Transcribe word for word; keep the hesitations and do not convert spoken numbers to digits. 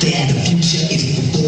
there the future is.